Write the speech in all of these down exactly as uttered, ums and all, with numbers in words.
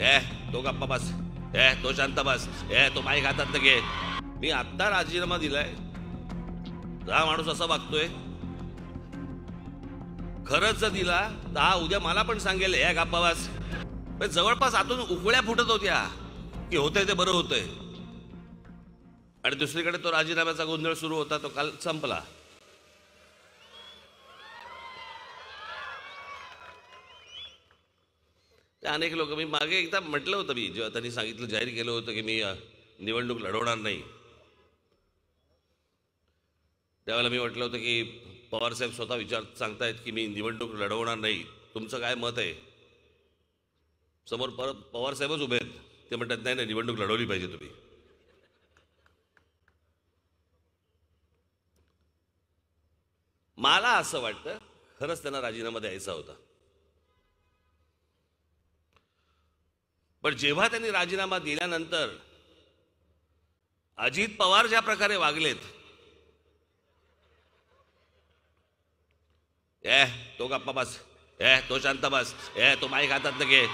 ए तो गप्पा बस, ए तो शांत बस, ए तो माईक हातात घे। मी आत्ता राजीनामा दिलाय, हा माणूस असा वागतोय। खरंच जर दिला तर हा उद्या मला पण सांगेल ए गप्पा बस। जवळपास आतून उकळ्या फुटत होत्या की होतंय ते बरं होतंय। आणि दुसरीकडे तो राजीनाम्याचा गोंधळ सुरू होता, तो काल संपला। अनेक लोक, मी मागे एकदा म्हटलं होतं, मी जेव्हा त्यांनी सांगितलं जाहीर केलं होतं की मी निवडणूक लढवणार नाही, त्यावेळेला मी म्हटलं होतं की पवार साहेब स्वतः विचार सांगतायत की मी निवडणूक लढवणार नाही, तुमचं काय मत आहे? समोर परत पवार साहेबच उभे आहेत, ते म्हणतात नाही नाही निवडणूक लढवली पाहिजे तुम्ही। मला असं वाटतं खरंच त्यांना राजीनामा द्यायचा होता, पण जेव्हा त्यांनी राजीनामा दिल्यानंतर अजित पवार ज्या प्रकारे वागलेत, ए तो गप्पा बस, ए तो शांत बस, ए तो माईक हातात घे,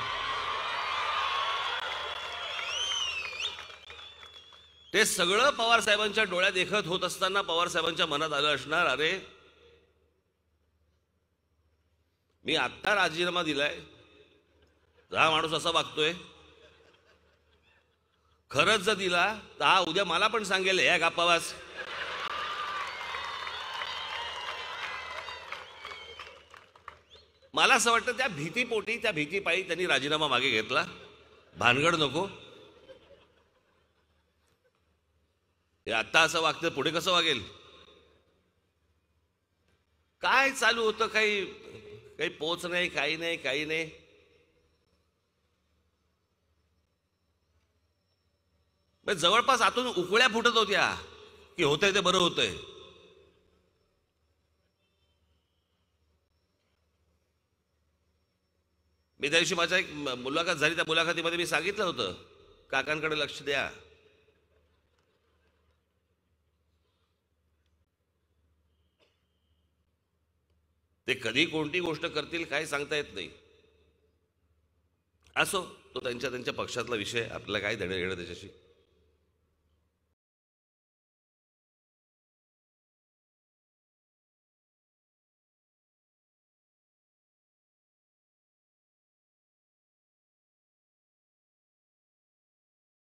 ते सगळं पवार साहेबांच्या डोळ्यात देखत होत असताना पवार साहेबांच्या मनात आलं असणार, अरे मी आत्ता राजीनामा दिलाय, हा माणूस असा वागतोय। खरंच जर दिला तर हा उद्या मला पण सांगेल या गप्पावास। मला असं वाटतं त्या भीतीपोटी, त्या भीतीपायी त्यांनी राजीनामा मागे घेतला। भानगड नको, हे आत्ता असं वागतं पुढे कसं वागेल, काय चालू होतं, काही काही पोच नाही, काही नाही, काही नाही। जवळपास आतून उकळ्या फुटत होत्या की होतंय ते बरं होतंय। मी त्या दिवशी माझा एक मुलाखत झाली, त्या मुलाखतीमध्ये मी सांगितलं होतं काकांकडे लक्ष द्या। ते कधी कोणती गोष्ट करतील काय सांगता येत नाही, असो तो त्यांच्या त्यांच्या पक्षातला विषय, आपल्याला काय देणं घेणं त्याच्याशी।